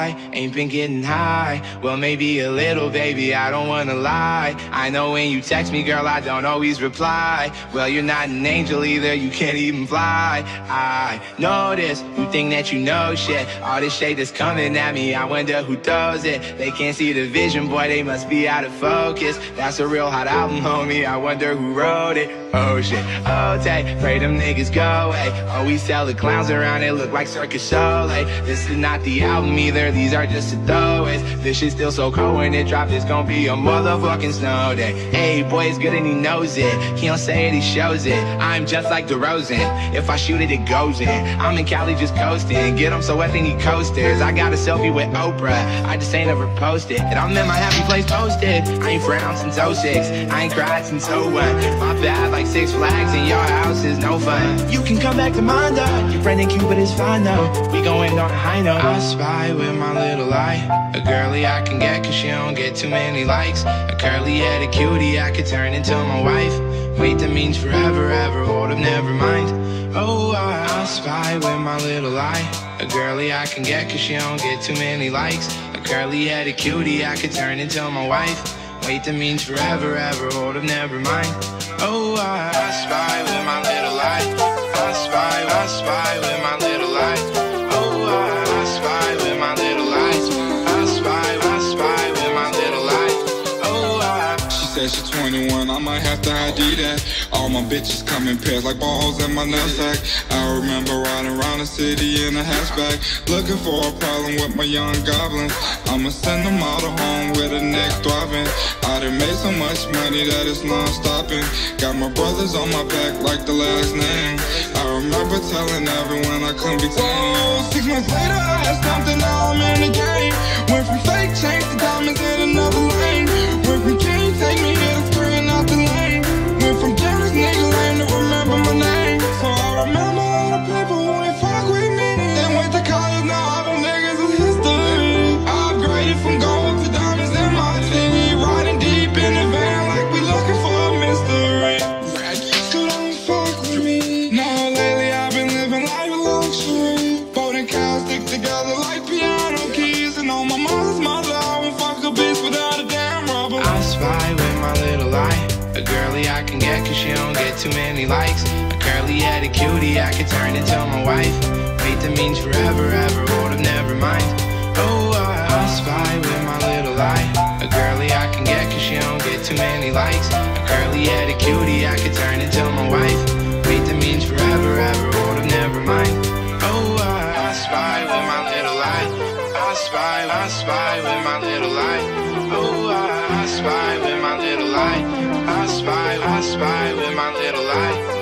I ain't been getting high. Well, maybe a little, baby, I don't wanna lie. I know when you text me, girl, I don't always reply. Well, you're not an angel either, you can't even fly. I know this, you think that you know shit. All this shade that's coming at me, I wonder who throws it. They can't see the vision, boy, they must be out of focus. That's a real hot album, homie, I wonder who wrote it. Oh shit, oh tay, pray them niggas go away. Oh, we sell the clowns around, it look like Circus Soleil. This is not the album either, these are just the throwaways. This shit's still so cold when it drops, it's gonna be a motherfucking snow day. Hey, boy, it's good and he knows it. He don't say it, he shows it. I'm just like DeRozan, if I shoot it, it goes in. I'm in Cali just coasting, get him so wet they need coasters. I got a selfie with Oprah, I just ain't ever posted. And I'm in my happy place posted. I ain't frowned since 06, I ain't cried since 01. My bad, like Six Flags in your house is no fun. You can come back to mine though, your friend in Cuba is fine though. We going on a high note. I spy with my little eye a girly I can get, cause she don't get too many likes. A curly-headed cutie I could turn into my wife. Wait, that means forever, ever, hold up, never mind. Oh, I spy with my little eye a girly I can get, cause she don't get too many likes. A curly-headed cutie I could turn into my wife. Wait, that means forever, ever, hold up, never mind. Oh, I spy with my little eye. I spy with my little eye. Oh, I spy with my little eyes. I spy with my little eye. Oh, she said she's 21, I might have to ID that. All my bitches come in pairs like balls in my nutsack. I remember riding around the city in a hatchback, looking for a problem with my young goblins. I'ma send them all to home with a neck throbbing. I done made so much money that it's non-stopping. Got my brothers on my back like the last name. I remember telling everyone I couldn't be tamed. 6 months later I had something, now I'm in the game. Went from fake chains to diamonds in another lane. Went from king, take me here to three and out the lane. Went from jealous nigga lame to remember my name. So I remember all the people who ain't fuck with me. Then went to college, now all them niggas is history. I upgraded from gold to diamonds in my city. Riding deep in the van like we looking for a mystery. So don't fuck with me. No, lately I've been living life of luxury. Boat and cows stick together like piano keys. And on my mother's mother, I won't fuck a bitch without a damn rubber. I spy with my little eye a girly I can get, cause she don't get too many likes. A curly-headed cutie I could turn into my wife. Wait, that means forever, ever, hold up, never mind. Oh, I spy with my little eye a girly I can get, cause she don't get too many likes. A curly-headed cutie I could turn into my wife. Wait, that means forever, ever, hold up, never mind. Oh, I spy with my little eye. I spy with my little eye. Oh, I spy with my little eye. I spy with my little eye.